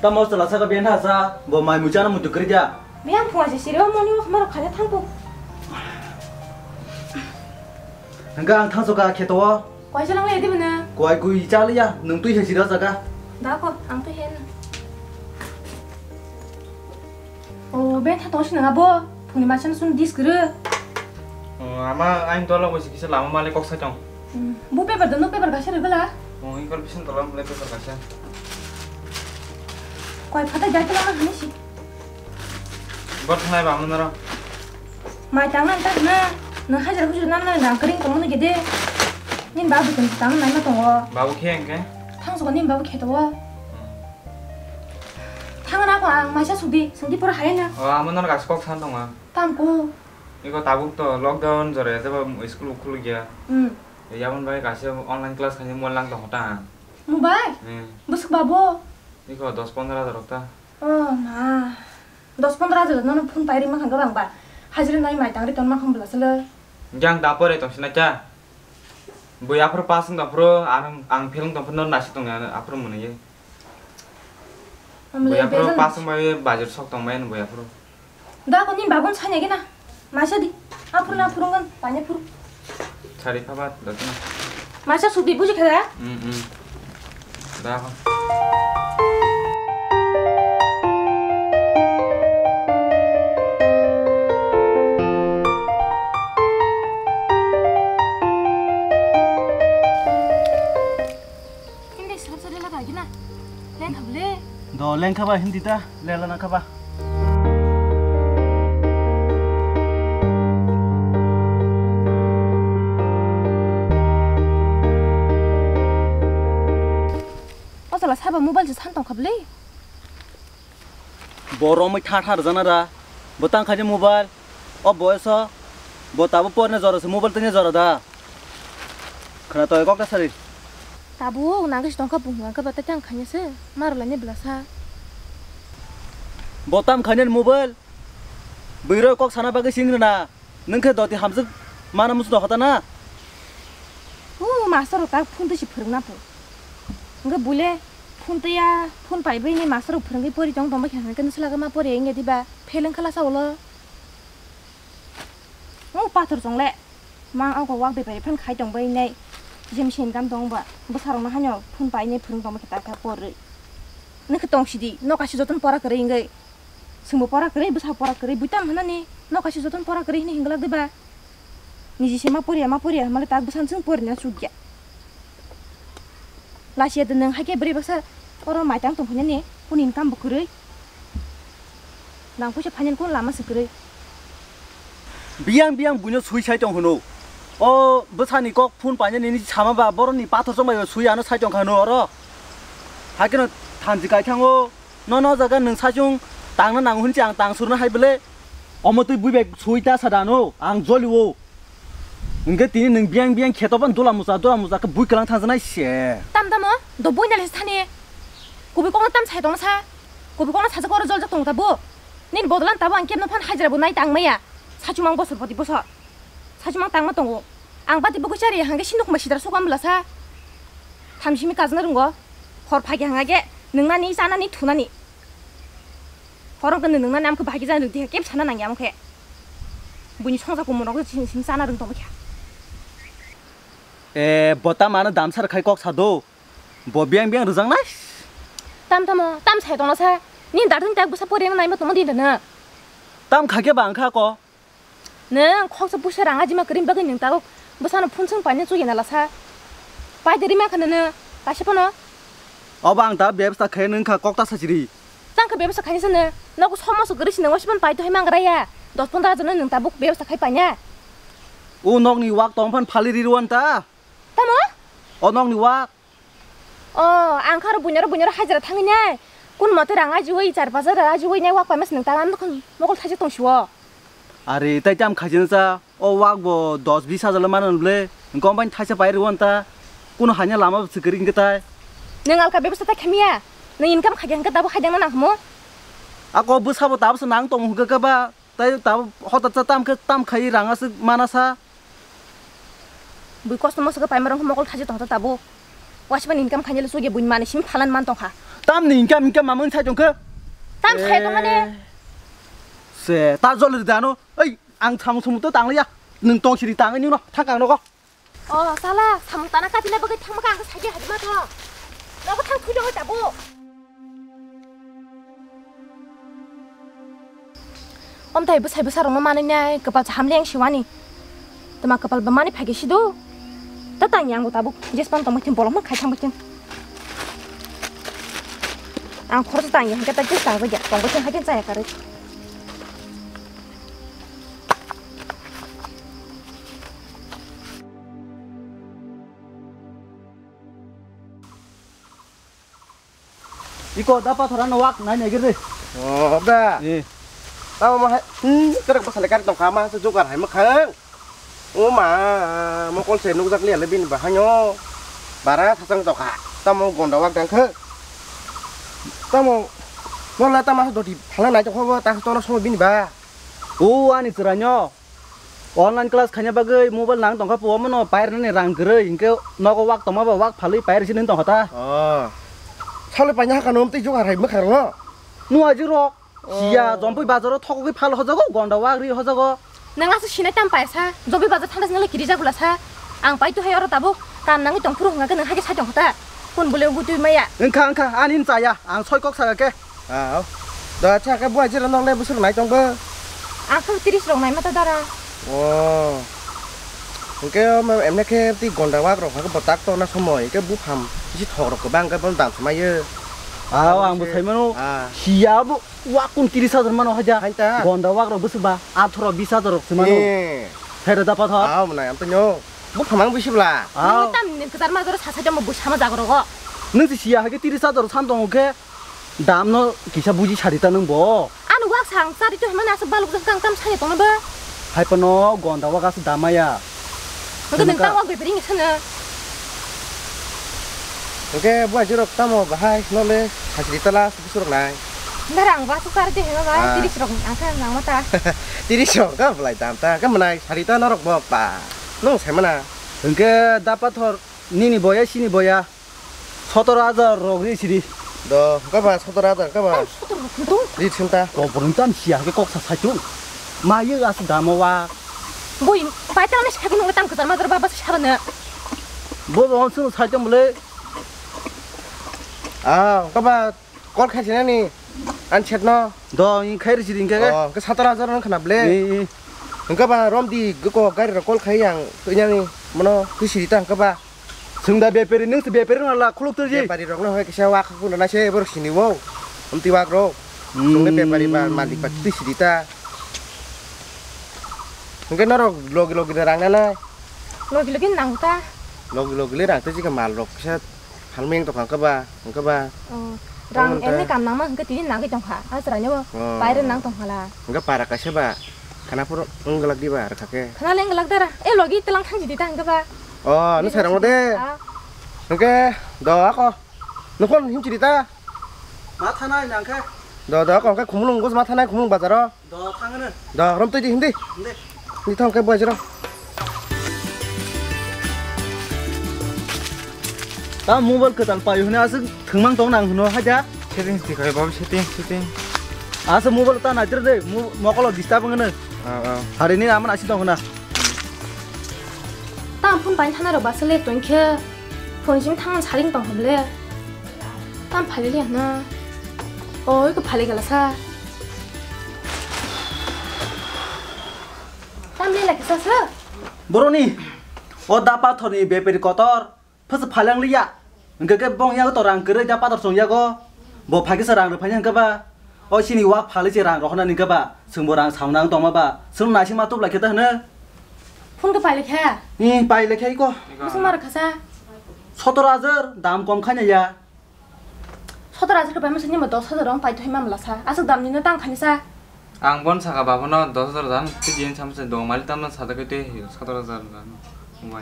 Ta mau salah satu biasa sa, bawa mai mujana untuk kerja. Biar puasa sih, orang mau niwa kemarin kerja tangguh. Enggak, tang suka kita wah. Kau jalan lagi di mana? Kau ikut jalan ya, nungtu sih dah saja. Dah kok, angtu hen. Oh, biar tang sih nggak boh. Puni macam sun diskre. 아마 아인 돌아 보시 기사 라마 말에 꼭 사정. 뭐 빼버려, 너 빼버려 가시를 봐라. 이걸 비싼 돌아 말에 빼버려 가시. 거의 바닥 날때만 하네시. 뭘 하나에 맞느라. 마이 땅만 땅나. 너 하자를 후주 남나면 안 그린 거 모르게 돼. 님 마부 좀 땅 많이 맞던 거. 마부 캐인게? 탕수가 님 마부 캐도. 탕은 하고 안 마셔 수비 성기포로 하려나. 아무나 가서 꼭 산동 와. 땅고. 이거 다국도 록다운 저래 제가 스쿨 오클로기야. 야만 바이 가시 온라인 클래스 가니 몰랑 더다. 모바일? 네. 무슨 바보? 이거 10-15 더럽다. 나 10-15 더 너는 폰 바이리만 한거 방바. 하지는 나이 많이 당리 돈만 한 불렀을래. 그냥 나버려 정신나자. 뭐 앞으로 빠진 앞으로 안 필름 돈 펀던 나시 동안 앞으로 뭐는 얘. 뭐 앞으로 빠진 바이 맞을 석 동안 뭐 앞으로. 나 거니 마본 찬 얘기나. 마셔디 앞으로나 앞으로는 건 많이 앞으로 자리 파봐 넣지마 마셔 수비 부족하다 응응 나가 힘내 스럽스럽 가기나 랭카블레 너 랭카봐 힘디다 랭라나 카봐 사바 모바일즈 산동 갑래? 보러미 타타르잖아라. 보탄 가지 모바일. 보여서 보타부 뻔해 저러서 모바일 뜨네 저러다. 그나 또 이거 같아리. 다부 나가시 동가 봉가 가봤다 땅 가니스 마르라니 블라사. 보탐 가니 모바일. 비로 꼭 사나 바게 싱그나. 능케 더티 함즈 마나 무스 더하다나. 마서로 딱 푼듯이 버럭나 보. 그거 몰래 폰트야 폰 바이브니 마스로 푸른게 버리 정도 막 하는 건 슬라가 막 버리 이게 디바 펠은 칼라서 올라 파터 정래 망 아고 와베 바이 편 가이 정도 있네 점심 감동바 뭐 사랑나 하냐 폰 바이니 푸른 거막 했다 버리 너그 동시디 너 같이 줬던 버라 그래 인게 승부 버라 그래 부사 버라 그래 부담 하나니 너 같이 줬던 버라 그래 니 잉글라 디바 니지 세마 버리야 마 버리야 말에 딱 부산 승 버리냐 죽이야 라시에 드는 하게 브리 박사 어로 마땅 돈 보냈네 본인 깜부 그래 난 혹시 반년 꼴 남았을 그래 비양 분녀 수이 사이정 헌호 무사니 꼭 푼 반년이니 참아봐 버러니 빠터 정말 수이 안어 사이정 가노 어러 하기는 단지 가이탕어 너너자가 능 사중 땅은 낭 혼자 안 땅수는 하이블레 어머들 무백 수이 따사다노 안 졸리오 응가 뛰니 능 비양 개더반 돌아무사 그 무이클랑 탄자나 시에 너 보이날 해서 타니 고비 꽁나 땀 차이 동사 고비 꽁나 사자 걸어 절적 동사 뭐닌 보들란 따보 안 깱는 판 하지라 보 나이 땅마야 사주망 벗어 버디 벗어 사주망 땅마 동고 안 바디 보고 자리 한게 신도쿠마 시다라 소감 불라사 담심이 까지나른 거 허르파기 항하게 능나니 싸나니 투나니 허름 끊는 능나니 암그 바기자는 능디가 깱 차나난게 암그해 문이 청사 고문하고 진심 싸나른 더보기야 벗다 많은 남사를 갈꼭 사도 뭐 비앙 르장나? 땀타모 땀 새도나사 니 다른 딱 부사 버리는 나이면 너무 된다나 땀 가게 봐 안 가고 능 콕서 부셔랑 하지마 그림 박은 능 따고 무사는 푼층 반년 쪽에 날라사 빠이들이면 가는 다시 보너 어방다 웹사 개는 가 꼭다 사지리 짱그 웹사 가니서는 너고 서머서 그릇이는 것이면 바이도 해만 그래야 너 본다 저는 능 따복 웹사 갈 바냐 오 넉니 왁 동판 팔리리로 한다 땀어? 넉니 왁 앙카로 보녀로 하지라 탕이냐 군 머트랑 아주고 이자를 봐서라 아주고 이냐 왁 밤에서 능 따라 암덕은 먹을 타지 동시워 아리 따짬 가진사 왁뭐 10-20,000,000원 블레 껌반 타지 바이리 원다 군 하냐 라마 스그린 게다 능 알까 베부스 타 캠이야 능 인감 가게 한 거다고 하장나 나모 아고 부사보 다부스 낭동 그거봐 따다 허다 땀그땀 가이 랑아스 마나사 물고스 모스가 바이마랑 먹을 타지 동다 따보 와시반 인감 간이를 속에 문만에 심 파란 만동하 tam ning kam kam mamun sa jong ke tam khai dong ne se ta zo le da no ei ang tham som to tang le ya ning tong chiri tang ni no tang kang no ko 어 살아 삼다나 까비나 먹을 탕마가 안고 살게 하지 마서 너가 탕 구정을 따고 엄다이브 살부 사람만 많으냐 그발 잠랭 시와니 또마 그발 많이 파기시도 따땅이 안고 따고 이제 스판 도마팀 볼어만 가장 버튼 안 걸어서 땅이 한 개다 찔 땅을 야 동거팀 하긴 짜야 가르 이거 나빠 돌아나 와 나냐 이거래 어 없다 예나뭐해 그래 뭐 살래까지 좀 가만 해서 조가 할 만큼 오마 뭐 꼴세 누구작 리얼 레빈 바하뇨 바라 사상 조가 따모 건다 와 당크 따모 몰라 따마서 도디 발라 나죠 허버 딱 떠나 소모 빈 바. 오 아니 그러냐 온라인 클래스 가냐 바그 모바일 랑 동가 보면은 바이르네 랑 그래 인게 너가 와 떠마 와 발리 바이르시는 동 하다 어 살을 빠냐 하까 넘지 조가 할 먹하러 누아지로 시야 점포 바자로 턱고기 팔 허자고 건다와 그리 허자고 나가서 시내 땅 빠이사 점포 바자 탄다스는 길이자 굴라사 안 빠이도 해야로 따보 깐낭이 동프로 흥하게 능 하게 사정하다 혼 불레 구두 마야 응캉캉 안 힘자야 안 설꺽 사갈게 아우 나 차가 뭐지라 너네 무슨 말 정보 아 컴퓨터로 많이 맞다더라 오 그게 뭐 엠네케 띠 건다와 그러 하고 버딱 떠나 소모이 그 부함 이 턱으로 그방 그번 담마여 아우 안 못하면은 시야부 와꾼 끼리사들만어 하자 한다 건다와그러 무슨바 아토로 비사도록 쓰만은 헤르다 파터 아우 나 암튼요 뭐 파망 비시블라 아우 땀님 그 사람마저로 사사점 뭐 참아자 그러고 능지 시야하게 끼리사도록 산동오게 담너 기사 부지 차리다는 뭐 아니 왁 상사리 좀 하면 나서 발룩 강땀 차이 동네 하이퍼너 건다와 가서 담아야 그거 능땅 왁 베베링이 차는 오케이 뭐지로 따모 가하이 놀래 같이 있다라 수수록 나이 나랑 와서 가르쳐 해봐 디리스록 안산 나마타 디리스록 가 블라이 담타 가 만나이 하리타 나록 뭐빠 농 세마나 응게 다파토 니니 보야 시니 보야 서더라자 로그리 시리 너 가봐 서더라자 가봐 서더로 동 리친타 어 보름단 시야게 꼭 사사준 마이 가서 담아와 뭐이 바이타나 시작하는 거 땅그 사람들 봐봐서 샤르네 뭐 원수 살점 몰래 아, 까봐 꼴카지나니 안 챘노? 너 이 카이르 지린게? 어, 그 사다라자는 카나블레. 응까봐 롬디 그거 가리라 꼴카이양 그냥이 뭐노 그 시리다 까봐. 승다 베페리 능스 베페리 날라 콜록들지. 베페리로는 하게 샤와 그거는 나세 버시니워. 엄티와그로. 동네 베페리만 말릭 바티 시리다. 응게 나로 로기로기랑 나나. 로기로긴 나오다. 로기로기랑 뜨지가 말록 샷. 한명 더 가까봐, 가까봐. 랑 애네 감낭만 그니까 뒤는 나게 정화. 아스라냐? 바이른 낭 정화라. 그니까 바라가 셔봐. 가나포로 응글락 디바 이렇게. 가나랭 글락 따라. 에 로기 뜰랑 한지디다 한가봐. 어, 너 사랑 어때? 오케이. 너 아까 너건 힘치디다. 마타나 양케. 너 아까 그 구멍 곳 마타나 구멍 바자라. 너 탕은. 너 그럼 뜨지 힘디. 힘디. 니 탕케 보여주라. 아, 모바일 그단 봐. 요네 아스 등망 동낭 노 하자. 채팅 스티커에 봐. 채팅. 아스 모바일 따나 들데. 모콜로 디스타브는. 아. 하리니 아만 아시 동나. 땅푼 바인 하나로 봤을래 돈케. 본심 탕은 자린 방 걸래. 땅 발리리 하나. 어, 이거 발리가라 사. 땅리라 그서서. 모로니. 어 다파토니 베페리 거터. 퍼스 발랑리야. 그게 봉야고 또랑 그래 잡아도 송야고 뭐 파기서랑 파냥가 봐. 어신이 와 발리지랑 로하나니까 봐. 승보랑 상랑 동마 봐. 승 나시마 또 라케다 하네. 폰도 발리케. 니 발리케 이거. 무슨 말을 가자. 서더라저 담검 칸이야. 서더라저를 보면 스님은 너 서더랑 바이도 해만 몰라사. 아직 담니는 땅 칸이사. 안본 사가 봐보나 너 서더랑 그지엔 참새 너무 많이 담는 사다게 돼. 서더라저는.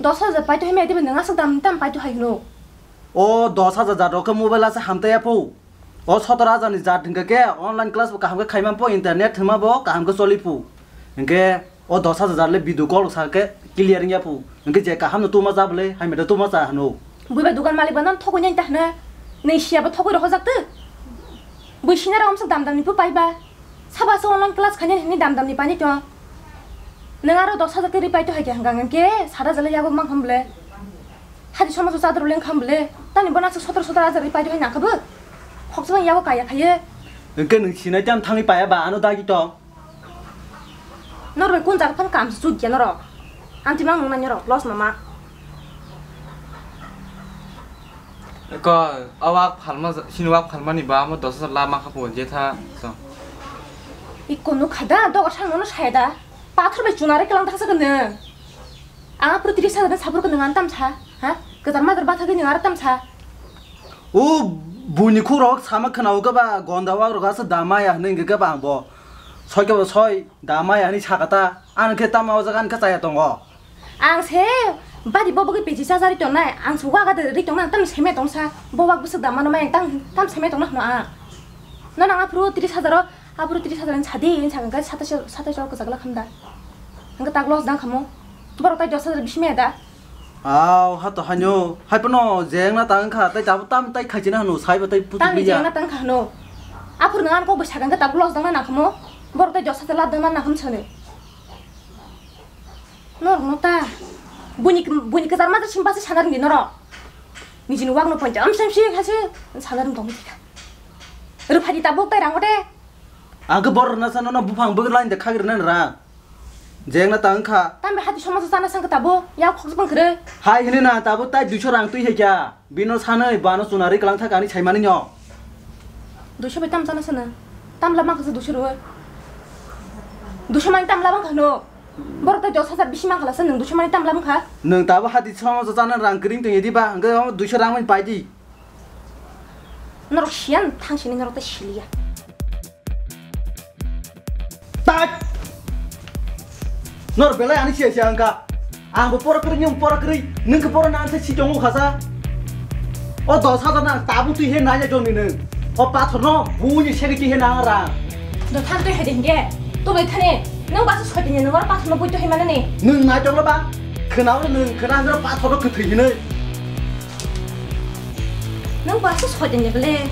너 사자 바이도 해야 되면 내가 사담담 바이도 하기로. 어, 너 사자 로카 모바일에서 함태야 포. 어, 서더라자니 자든게 온라인 클래스 가함게 카이만 포 인터넷 흠아 보 가함게 솔리포. 응게 어, 너 사자를 비디오 콜 사게 클리어링야 포. 응게 제가 함노 또마 잡래. 하이메다 또마 사하노. 뭐바 두간 말이 바난 토고냐 인타나. 내 시야바 턱으로 허작드. 뭐 시나라 엄청 담담니 뿌파이바. 사바서 온라인 클래스 가냐 했니 담담니 빠니 껴. 능하러 너 사자끼리 빠이도 하게 한강함께 사라져라 야구만 컴블레. 하디 처마서 사드롤랭 컴블레. 난 이번 학습 서들서들아자리 빠이도 했냐 그부. 혹시만 야구 가야 가예. 응깨 능시나 짬 탕이 빠야바 안 오다기 껴. 너를 꼰자가 판 감수 죽이야 너로. 안티망 농난 여러 러스 마마. 그 아왁 발마 신왁 발마니 바모 더서 라마 카본 제타 서 이코노 가다 너가 상노는 사이다 바트르베 주나레 클랑 타서거든 아 프로티리 사는 사부르 거는 안땀 차. 하? 그 담마들 바타기는 알았땀 차. 오 부니코럭 사마카나오가 바 건다와로 가서 담아야 하는 게가 방보. 서겨 서이 담아야 하니 차가다. 안케 담아오자 간가 짜야 동거. 안세 바디 보복이 비지사자리 떠나 안 소화가 되리 떠나 땀 세매 동사 보박 부석 담아는 마양 땀 세매 동나 나 너랑 앞으로 들이사자로 앞으로 들이사자는 자대인 작은까지 사다셔 그 자글락 한다 그러니까 딱로스 난 가모 바로 따이 저사들 비심해다 아우 하도 하뇨 할뻔어 쟁나 땅카 따이 잡 땀 따이 가지나 하노 사이버 따이 부득이야 쟁나 땅카 하노 앞으로 난 거고 작은까 딱로스 난 가모 바로 따이 저사들 라드만 나 감천에 너 못다 보니까 사람마다 신발을 사다듬기 너라 니지는 왕노 번째 엄쌤씩 하지 사다듬 동지가 르파디 따복 따이랑 오래 아그 버릇나서 너는 부팡 버글라인데 카기르나라 쟁나 땅카 땀에 하디 쇼마서 사나 상그 따보 야 콕스방 그래 하이 헤네나 따보 따이 두쇼랑 뚜이 해자 비노 사나이 바노 수나리 글랑타가니 차이마는요 두쇼베 땀 사나서는 땀 라방가서 두쇼로 두쇼만이 땀 라방가노 버릇도 저사자 비심한 걸라서 능 두셔만이 땀 나면 가. 능 따봐 하디 처음서 짜는 랑 그림 등에 디바. 그 두셔랑만 빠지. 너로 시안 당신이 너로 또 실리야. 딱. 너로 별래 아니 시시한가. 아뭐 버럭거리니 버럭거리. 능그 버럭 나한테 시정호 가사. 너 사자나 따부터 해 나야 좀이는. 빠터너 뭐니 새끼 해 나가라. 너 탄도 해야 된 게 또 왜 타네? 능 봐서 소리는 너랑 빠트로 보이도 해만하네. 능 나정로 봐. 그나오는 그나로 빠트로 그 들이는. 능 봐서 소리는 그래.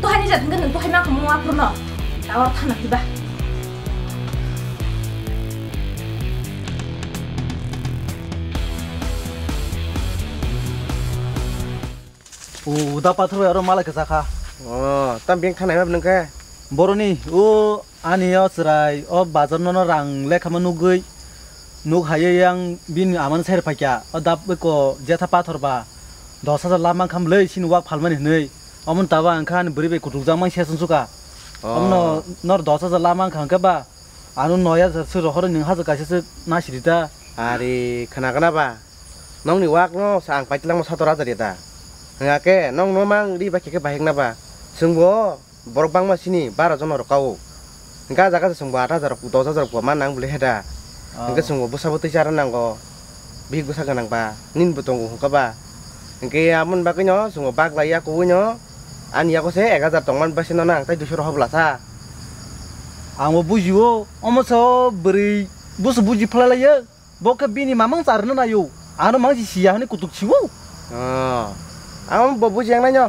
또 한이 잡은 거는 또 해만 가면 앞으로 너 나와 타나 봐. 오다 빠트로 여러 말을 그사카. 땀 빙타네 왜 그런가? 모르니 오. 아니요, 쓰라이. 바자노는 랑 레카만 누구이 누구하여 양 빈 아만 세르파키야. 답고 제타 파터바. 너사자 라만 캄 레이 신우와 팔만이 너이. 어문 따와 안칸 브리베 구두장만 세선수가. 너 너사자 라만 캄까봐. 아는 너야 스스로 허른 하자까지서 나시리다. 아리, 그나그나봐. 농니 왁노 상파이틀랑 사도라자리다. 응아께, 농노망 리바키게 바행나봐. 승고, 보럭방마 신이 바라전으로 가오. Enggak jaga sesungguh ada jarak putus jarak gua manang boleh ada. Enggak sungguh bos sabut cara nang go, biar gua saja nang ba, nin betong gua kaba. Enggak amun baginya sungguh bag layak kuenya, ania gua saya enggak jarak tongman basi nonang tapi disuruh belasa. Aku bujuo, amat so beri bos buji pelalaya, bokap bini mamang sarana nayu, anu mang si siapa ni kutuk cium. Aku bujuo yang nanya.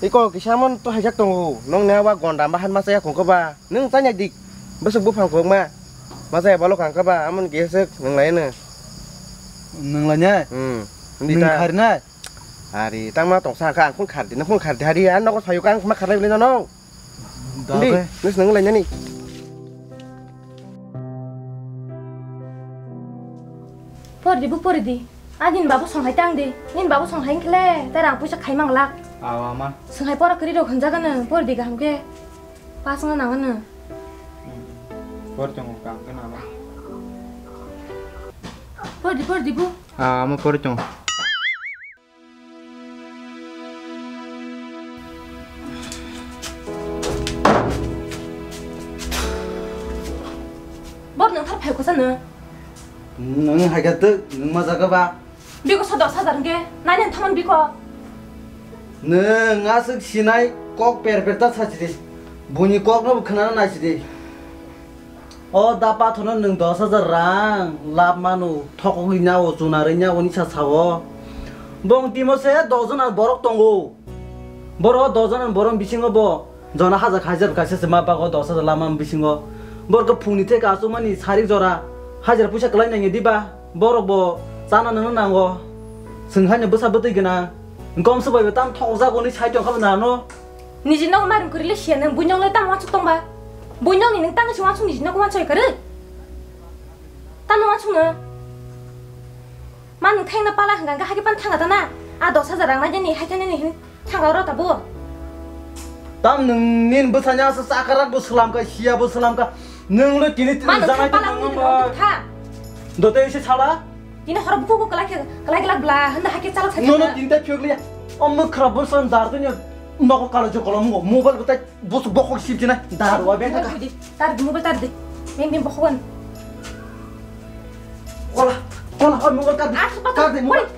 이거 기사만 또 해작동고 농내와 건담바한 마사야 공가봐 능 짜냐디 무슨 부판 공마 마사야 발로 강가봐 아무 계속 능라이는 능라냐 능가리나 아리 땅마 동사가 안 콩카르디나 콩카르디하리 안 나고 사유강 막 가라 이래 너노 근데 무슨 능라냐니 버리디 아닌 바보 성하이 땅디 닌 바보 성하인 클레 따랑 부셔 가이망락 아와마 승하이 버럭 그리로 건자가는 버리가 함께 빠승아 나가는 버리정 올까 그나마 버리부 아마 버리정 버는 탑 발고서는 능 하겠듯 능 맞아가봐 미국 사도 사자는 게 나는 타면 미국 능 아스 시나이 꼭 베르베르다 사지리 문이 꼭 너무 큰하나 나지리 다파토는 능 더사자랑 랍마누 토고이냐오 주나르냐오니차 사워 봉 디모세야 도즈나 버럭 동고 뭐로 도전은 뭐로 미친 거뭐 전화 하자 가자 가셔서 마바고 도서서 라만 미친 거 뭐그 풍니테 가수만이 사리 줘라 하자 부셔 클라이닝이 디바 뭐로 뭐 짜나는 나고 승한이 부사부터이기나 검수바이 땅 토자고니 차이정 가면 나노 니진노 말은 그릴래 시에는 문영래 땅 와축 동바 문영이는 땅을 중앙축 니진노 고만쳐이 거를 땅 와축은 만은 탱나 빨라 한간가 하기반 탕하다나 아너 사자랑 나니 하이타니 탕가로 다보 땀 능닌 부사냐서 싸가락 부슬람가 시야 부슬람가 능로 디니 장아이 탕가 너 때시 살아 디니 허럽 보고 갈라이갈 블라 한다 하게 살아 살아 너는 딘다 튀글이야 엄마 크라볼선 다르더니 너고 깔아줘 걸어 뭐 모발부터 무슨 먹고 싶지나 다르와 벤다가 다르 모발 다르 맨맨 먹고건 올라 콜라 먹을 까지 까지 먹을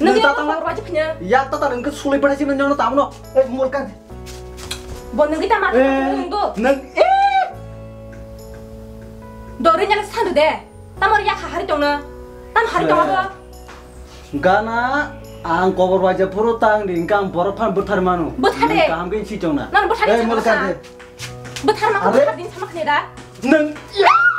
능이 따따라 와지 그냥 야 따따는 그 술이 버리지 너는 담노 에 먹을 까지 뭐 능이 담아 능도 능에 너르냐가 산도 돼 담어리 야 하리 동나 담 하리 동아 가나 안 거버 와지 프로 땅 링강 버릇판 버터만우 버터래 감긴 시정나 나는 버터래 버터만 버터린 사막내다 능야